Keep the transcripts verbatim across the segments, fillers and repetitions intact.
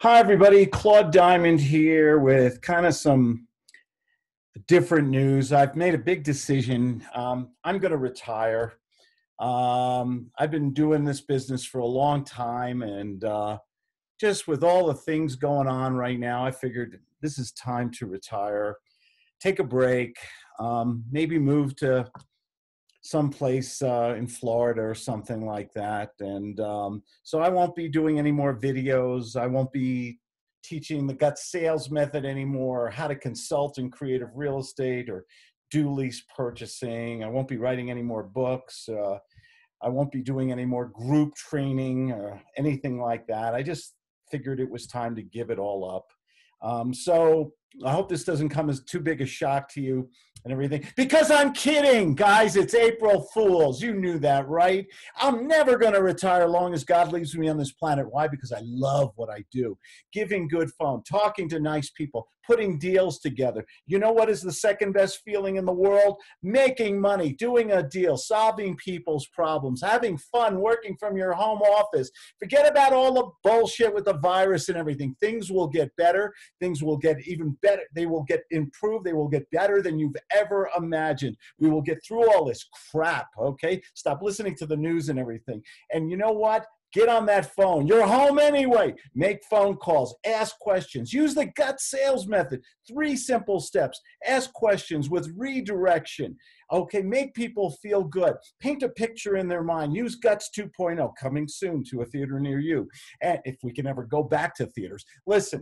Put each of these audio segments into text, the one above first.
Hi, everybody. Claude Diamond here with kind of some different news. I've made a big decision. Um, I'm going to retire. Um, I've been doing this business for a long time, and uh, just with all the things going on right now, I figured this is time to retire, take a break, um, maybe move to someplace uh, in Florida or something like that. And um, so I won't be doing any more videos. I won't be teaching the GUTS sales method anymore, or how to consult in creative real estate or do lease purchasing. I won't be writing any more books. Uh, I won't be doing any more group training or anything like that. I just figured it was time to give it all up. Um, so I hope this doesn't come as too big a shock to you and everything, because I'm kidding, guys. It's April Fools. You knew that, right? I'm never going to retire long as God leaves me on this planet. Why? Because I love what I do. Giving good fun, talking to nice people, putting deals together. You know what is the second best feeling in the world? Making money, doing a deal, solving people's problems, having fun, working from your home office. Forget about all the bullshit with the virus and everything. Things will get better. Things will get even better. They will get improved. They will get better than you've ever imagined. We will get through all this crap, okay? Stop listening to the news and everything. And you know what? Get on that phone. You're home anyway. Make phone calls. Ask questions. Use the GUTS sales method. Three simple steps. Ask questions with redirection. Okay, make people feel good. Paint a picture in their mind. Use GUTS two point oh, coming soon to a theater near you. And if we can ever go back to theaters. Listen,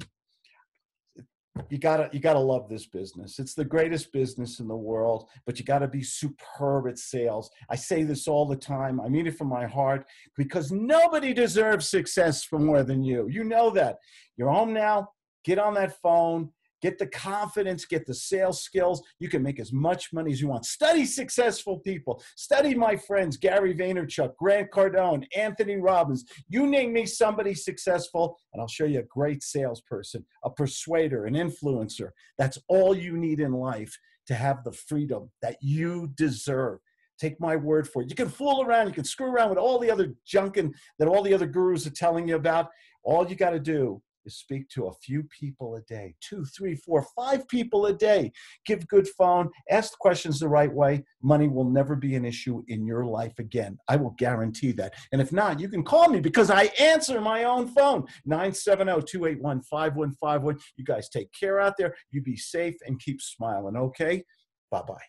you gotta, you gotta love this business. It's the greatest business in the world, but you gotta be superb at sales. I say this all the time. I mean it from my heart, because nobody deserves success for more than you. You know that. You're home now. Get on that phone. Get the confidence, get the sales skills. You can make as much money as you want. Study successful people. Study my friends, Gary Vaynerchuk, Grant Cardone, Anthony Robbins. You name me somebody successful, and I'll show you a great salesperson, a persuader, an influencer. That's all you need in life to have the freedom that you deserve. Take my word for it. You can fool around. You can screw around with all the other junk and that all the other gurus are telling you about. All you got to do is speak to a few people a day, two, three, four, five people a day. Give good phone, ask questions the right way. Money will never be an issue in your life again. I will guarantee that. And if not, you can call me, because I answer my own phone, nine seven zero, two eight one, five one five one. You guys take care out there. You be safe and keep smiling, okay? Bye-bye.